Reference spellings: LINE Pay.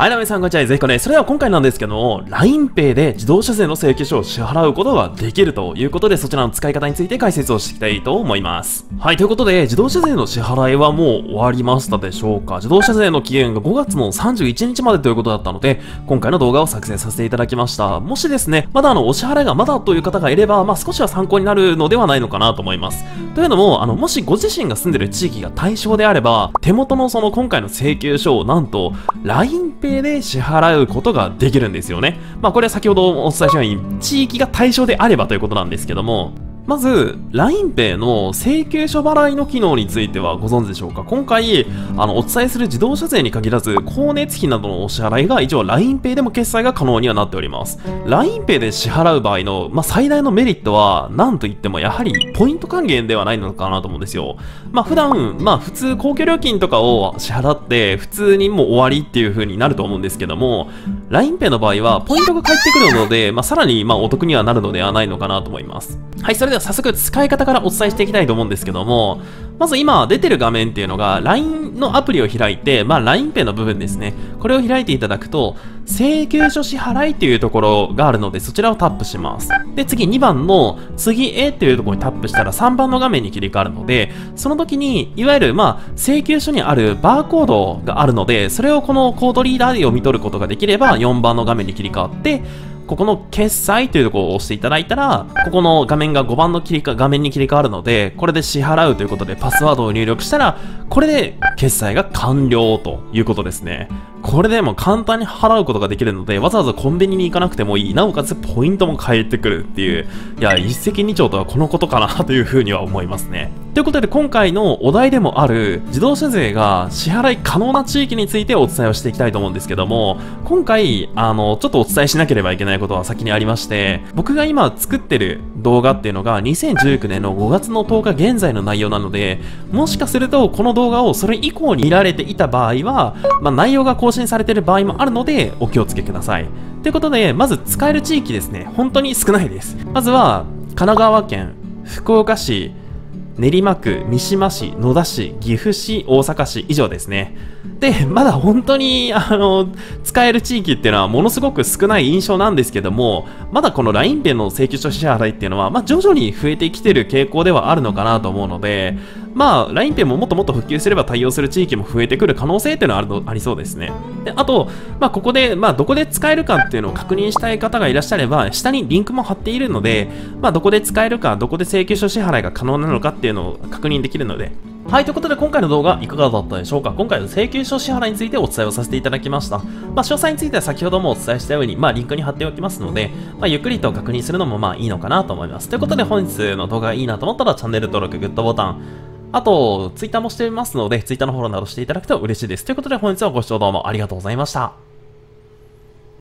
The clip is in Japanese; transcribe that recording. はい、皆さんこんにちは。ぜひこれ、それでは今回なんですけども、LINE Pay で自動車税の請求書を支払うことができるということで、そちらの使い方について解説をしていきたいと思います。はい、ということで、自動車税の支払いはもう終わりましたでしょうか。自動車税の期限が5月の31日までということだったので、今回の動画を作成させていただきました。もしですね、まだお支払いがまだという方がいれば、少しは参考になるのではないのかなと思います。というのも、もしご自身が住んでる地域が対象であれば、手元のその今回の請求書をなんと LINE Pay で支払うことができるんですよね。これは先ほどお伝えしたように、地域が対象であればということなんですけども、まず LINE Pay の請求書払いの機能についてはご存知でしょうか。今回お伝えする自動車税に限らず、光熱費などのお支払いが一応 LINE Pay でも決済が可能にはなっております。 LINE Pay で支払う場合の、最大のメリットは何といってもやはりポイント還元ではないのかなと思うんですよ。普段普通公共料金とかを支払って普通にもう終わりっていう風になると思うんですけども、 LINE Pay の場合はポイントが返ってくるので、さらにお得にはなるのではないのかなと思います。はい、それでは早速使い方からお伝えしていきたいと思うんですけども、まず今出てる画面っていうのが LINE のアプリを開いて、LINE Pay の部分ですね。これを開いていただくと、請求書支払いというところがあるので、そちらをタップします。で、次2番の次へというところにタップしたら3番の画面に切り替わるので、その時にいわゆる請求書にあるバーコードがあるので、それをこのコードリーダーで読み取ることができれば4番の画面に切り替わって、ここの決済というところを押していただいたら、ここの画面が5番の画面に切り替わるので、これで支払うということでパスワードを入力したら、これで決済が完了ということですね。これでも簡単に払うことができるので、わざわざコンビニに行かなくてもいい。なおかつポイントも返ってくるっていう、いや、一石二鳥とはこのことかなというふうには思いますね。ということで、今回のお題でもある自動車税が支払い可能な地域についてお伝えをしていきたいと思うんですけども、今回、ちょっとお伝えしなければいけないことは先にありまして、僕が今作ってる動画っていうのが2019年の5月の10日現在の内容なので、もしかするとこの動画をそれ以降に見られていた場合は、内容が更新されている場合もあるのでお気をつけください。ということで、まず使える地域ですね。本当に少ないです。まずは神奈川県、福岡市、練馬区、三島市、野田市、岐阜市、大阪市、以上ですね。で、まだ本当に、使える地域っていうのはものすごく少ない印象なんですけども、まだこの LINE Pay の請求書支払いっていうのは、徐々に増えてきてる傾向ではあるのかなと思うので、LINE Pay ももっともっと普及すれば対応する地域も増えてくる可能性っていうのはありそうですね。で、あと、ここで、どこで使えるかっていうのを確認したい方がいらっしゃれば、下にリンクも貼っているので、どこで使えるか、どこで請求書支払いが可能なのかっていうのを確認できるので。はい、ということで今回の動画いかがだったでしょうか。今回の請求書支払いについてお伝えをさせていただきました。詳細については先ほどもお伝えしたように、リンクに貼っておきますので、ゆっくりと確認するのもいいのかなと思います。ということで本日の動画がいいなと思ったらチャンネル登録、グッドボタン、あとツイッターもしていますので、ツイッターのフォローなどしていただくと嬉しいです。ということで本日はご視聴どうもありがとうございました。